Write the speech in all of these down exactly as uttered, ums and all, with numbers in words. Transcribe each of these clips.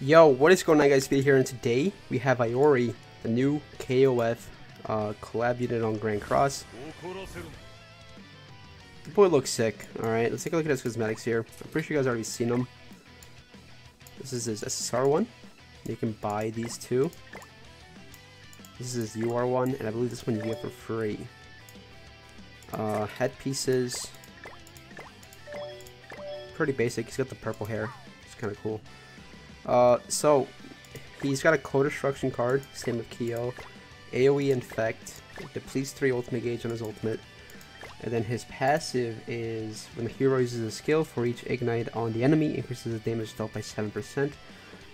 Yo, what is going on guys, Speed here, and today we have Iori, the new K O F uh, collab unit on Grand Cross. The boy looks sick, alright, let's take a look at his cosmetics here. I'm pretty sure you guys already seen him. This is his S S R one, you can buy these two. This is his U R one, and I believe this one you get for free. Uh, headpieces, pretty basic, he's got the purple hair, it's kind of cool. Uh, so, he's got a Code Destruction card, same with Keo, AoE Infect, depletes three ultimate gauge on his ultimate, and then his passive is, when the hero uses a skill, for each ignite on the enemy, increases the damage dealt by seven percent.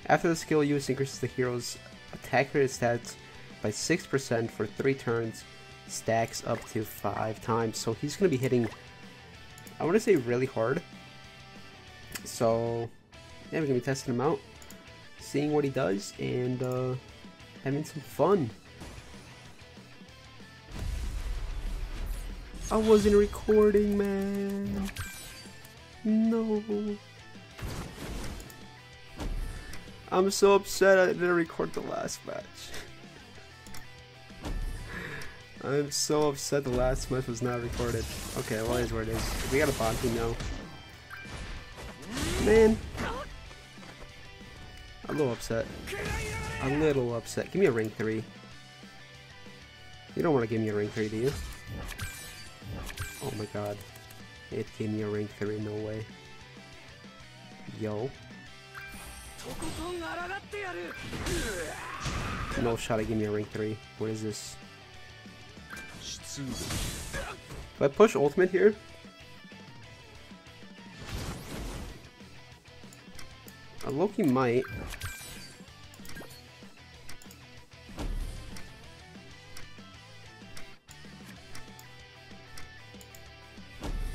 After the skill use, increases the hero's attack rate stats by six percent for three turns, stacks up to five times. So he's going to be hitting, I want to say, really hard. So, yeah, we're going to be testing him out, seeing what he does, and uh, having some fun. I wasn't recording, man. No. I'm so upset I didn't record the last match. I'm so upset the last match was not recorded. Okay, well, it is what it is. We got a bot team now. Man. A little upset. A little upset. Give me a ring three. You don't want to give me a ring three, do you? Oh my god. It gave me a rank three, no way. Yo. No shot, it gave me a rank three. What is this? Do I push ultimate here? A Loki might.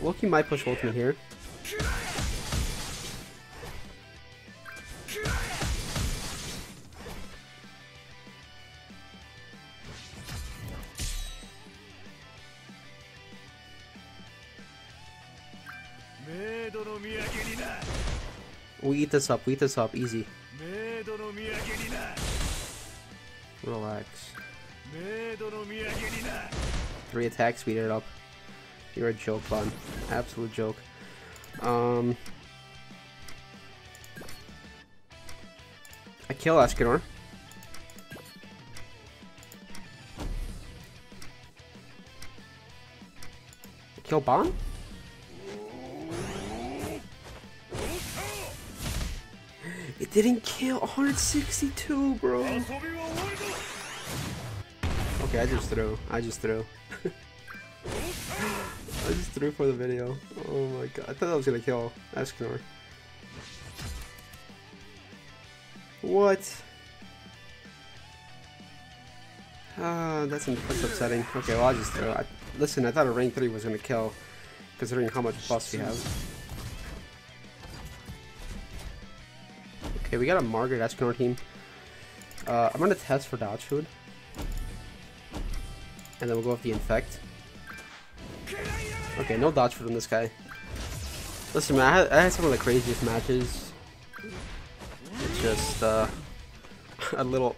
Loki might push ultimate here. We eat this up, we eat this up, easy. Relax. Three attacks, we eat it up. You're a joke, Bon. Absolute joke. Um, I kill Escanor. I kill Bon? It didn't kill one sixty-two, bro. Okay, I just threw. I just threw. I just threw for the video. Oh my god. I thought I was gonna kill Escanor. What? Ah, that's, that's upsetting. Okay, well, I just threw. I, listen, I thought a rank three was gonna kill, considering how much buffs we have. Okay, we got a Margaret Escanor team. Uh, I'm gonna test for Dodge Food. And then we'll go with the Infect. Okay, no dodge food on this guy. Listen, man, I had, I had some of the craziest matches. It's just, uh, a little...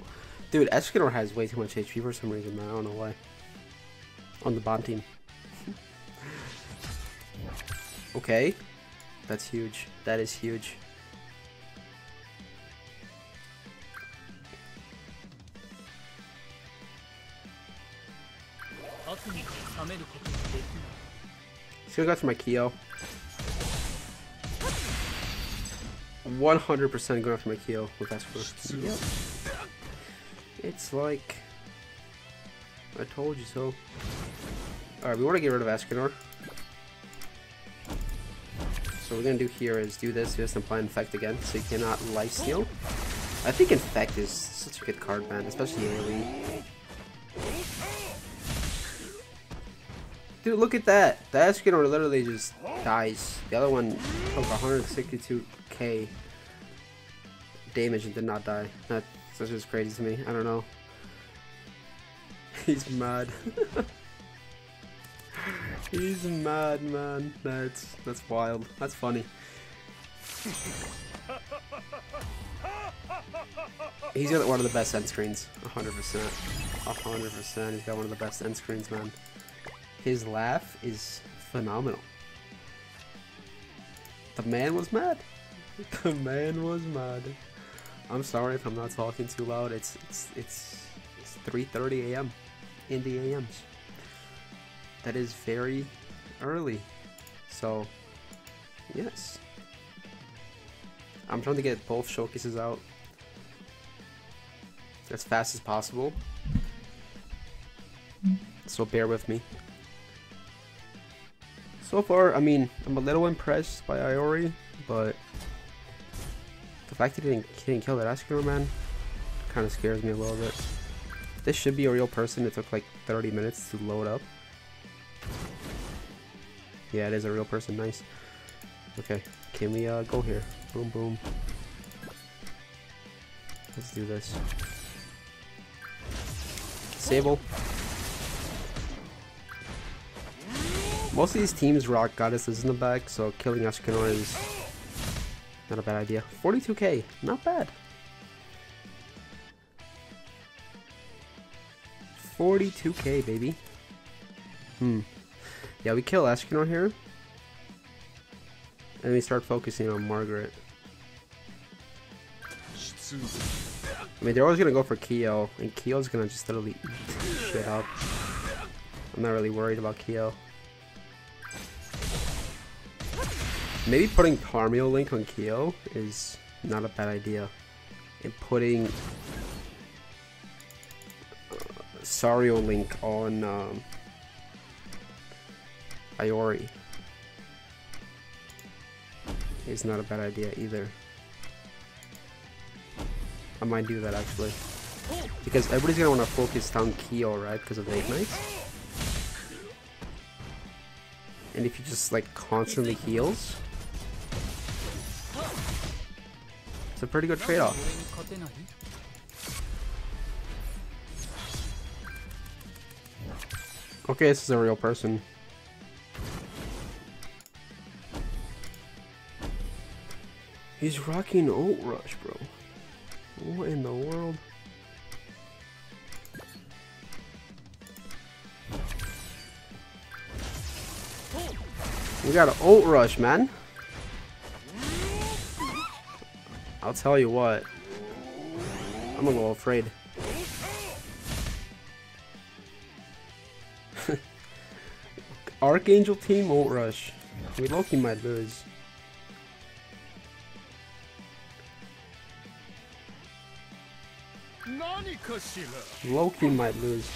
Dude, Escanor has way too much H P for some reason, man. I don't know why. On the bot team. Okay. That's huge. That is huge. Still got for my Kyo. one hundred percent going after my Kyo with Escanor. Yep. It's like I told you so. Alright, we want to get rid of Escanor. So what we're going to do here is do this, do this, and apply Infect again, so you cannot Life Steal. I think Infect is such a good card, man, especially AoE. Dude, look at that! The Ascaroman literally just dies. The other one took one sixty-two K damage and did not die. That's just crazy to me. I don't know. He's mad. He's mad, man. No, it's, that's wild. That's funny. He's got one of the best end screens. one hundred percent. one hundred percent. He's got one of the best end screens, man. His laugh is phenomenal. The man was mad. The man was mad. I'm sorry if I'm not talking too loud. It's it's it's it's three thirty A M in the A Ms. That is very early. So yes, I'm trying to get both showcases out as fast as possible. So bear with me. So far, I mean, I'm a little impressed by Iori, but the fact that he didn't, he didn't kill that Ascaroman kind of scares me a little bit. This should be a real person. It took like thirty minutes to load up. Yeah, it is a real person. Nice. Okay, can we uh, go here? Boom, boom. Let's do this. Sable. Most of these teams rock Goddess Liz in the back, so killing Escanor is not a bad idea. forty-two K, not bad. forty-two K, baby. Hmm. Yeah, we kill Escanor here. And we start focusing on Margaret. I mean, they're always gonna go for Keo, and Keo's gonna just literally eat shit up. I'm not really worried about Keo. Maybe putting Parmio Link on Kyo is not a bad idea. And putting uh, Sario Link on um, Iori is not a bad idea either. I might do that actually. Because everybody's going to want to focus on Kyo, right? Because of Night Knight. And if he just like constantly heals, it's a pretty good trade-off. Okay, this is a real person. He's rocking Ult Rush, bro. What in the world? We got an Ult Rush, man. I'll tell you what. I'm a little afraid. Archangel team Ult Rush. We Loki might lose. Loki might lose.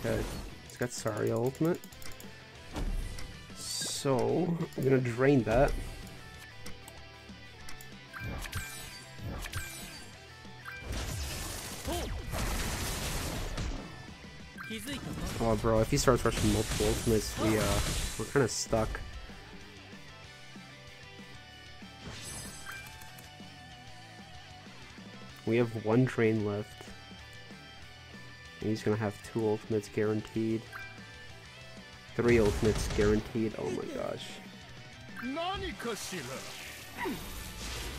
Okay, it's got Sariel ultimate. So, I'm gonna drain that. Oh, bro, if he starts rushing multiple ultimates, we, uh, we're kind of stuck. We have one drain left. And he's gonna have two ultimates guaranteed. Three ultimates guaranteed. Oh my gosh.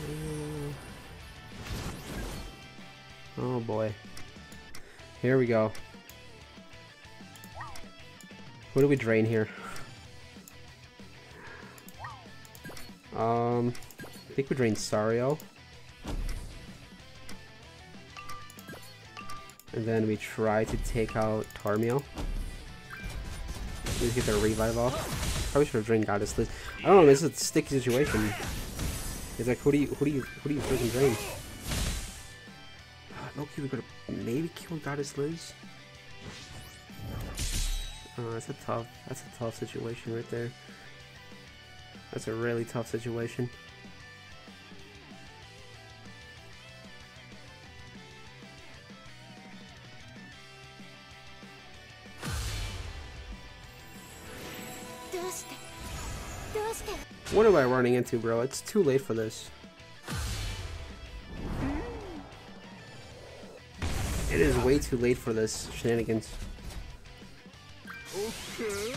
Uh, oh boy. Here we go. What do we drain here? Um, I think we drain Sario. And then we try to take out Tarmio. Let's get their revive off. Probably should have drained Goddess Liz. I don't know, this is a sticky situation. It's like, who do you, who do you, who do you freaking drain? Loki, we could have maybe killed Goddess Liz. Oh, that's a tough, that's a tough situation right there. That's a really tough situation. What am I running into, bro? It's too late for this. way too late for this shenanigans. Okay.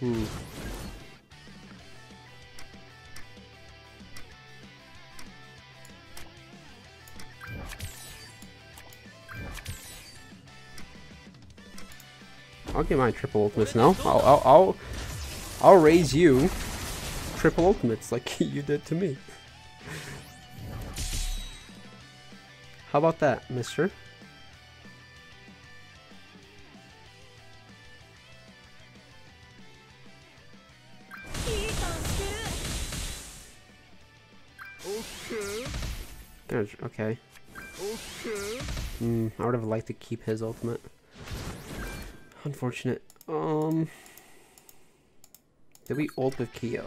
Hmm. I'll get my triple ultimates now. I'll, I'll, I'll, I'll raise you triple ultimates like you did to me. How about that, mister? Okay. There's, okay. Okay. Hmm, I would have liked to keep his ultimate. Unfortunate. Um, did we ult with Keo?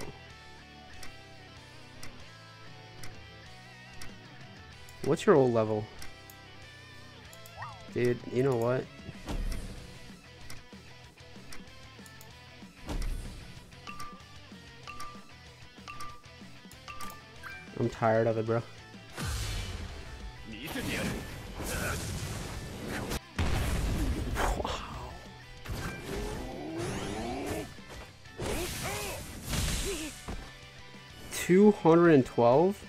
What's your ult level? Dude, you know what? I'm tired of it, bro. two hundred twelve?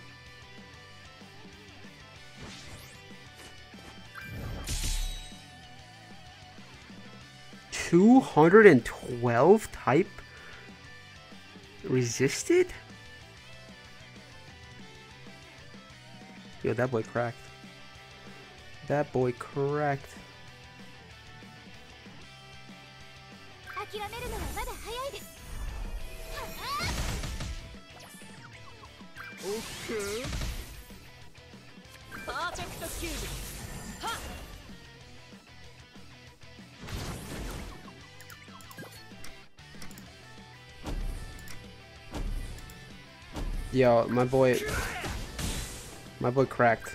two hundred twelve type resisted? Yo, that boy cracked. That boy cracked. Okay. Yo, my boy, my boy cracked.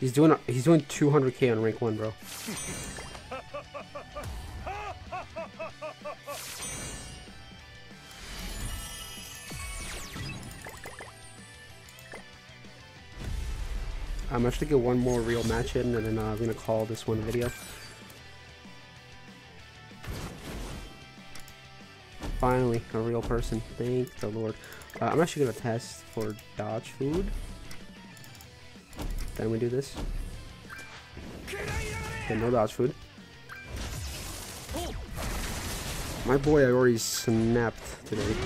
He's doing a, he's doing two hundred K on rank one, bro. I'm actually gonna get one more real match in, and then uh, I'm gonna call this one video. Finally, a real person. Thank the Lord. Uh, I'm actually gonna test for Dodge Food. Then we do this. Okay, no Dodge Food. My boy, I already snapped today.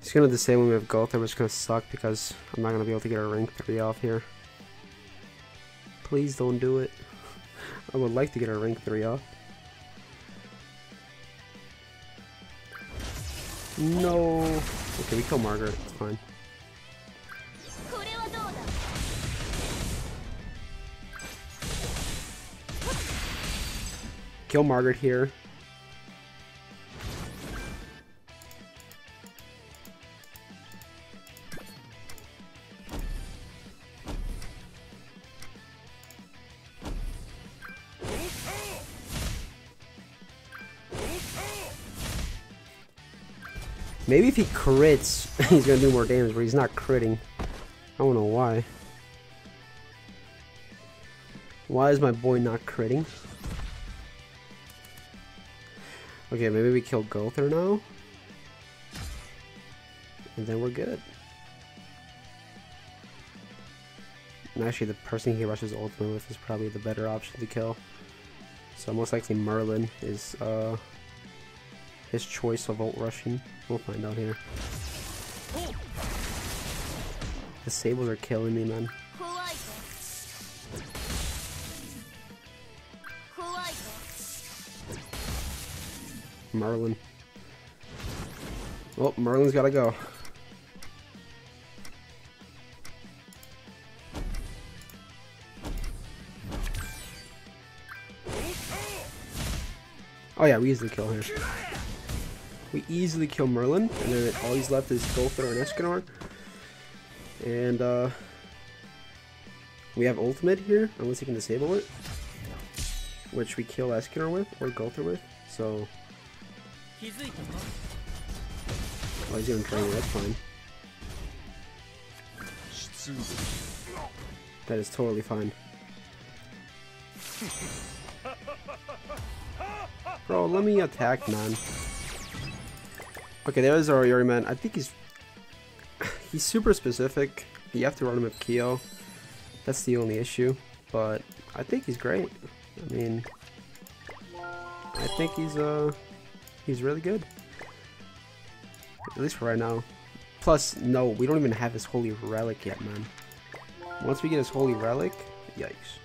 It's gonna do the same when we have Gotham, which is gonna suck because I'm not gonna be able to get a rank three off here. Please don't do it. I would like to get a rank three off. No. Okay, we kill Margaret. It's fine. Kill Margaret here. Maybe if he crits, he's gonna do more damage, but he's not critting. I don't know why. Why is my boy not critting? Okay, maybe we kill Gowther now? And then we're good. And actually, the person he rushes ultimate with is probably the better option to kill. So most likely Merlin is, uh... his choice of ult rushing. We'll find out here. The Sables are killing me, man. Merlin. Well, Merlin's gotta go. Oh yeah, we easily kill here. We easily kill Merlin, and then all he's left is Gowther and Escanor. And, uh... We have ultimate here, unless you can disable it, which we kill Escanor with, or Gotham with, so... Oh, he's even trying, that's fine. That is totally fine. Bro, let me attack, man. Okay, there's our Iori, man. I think he's... he's super specific. You have to run him with Keo. That's the only issue. But I think he's great. I mean... I think he's, uh... he's really good. At least for right now. Plus, no, we don't even have his Holy Relic yet, man. Once we get his Holy Relic... yikes.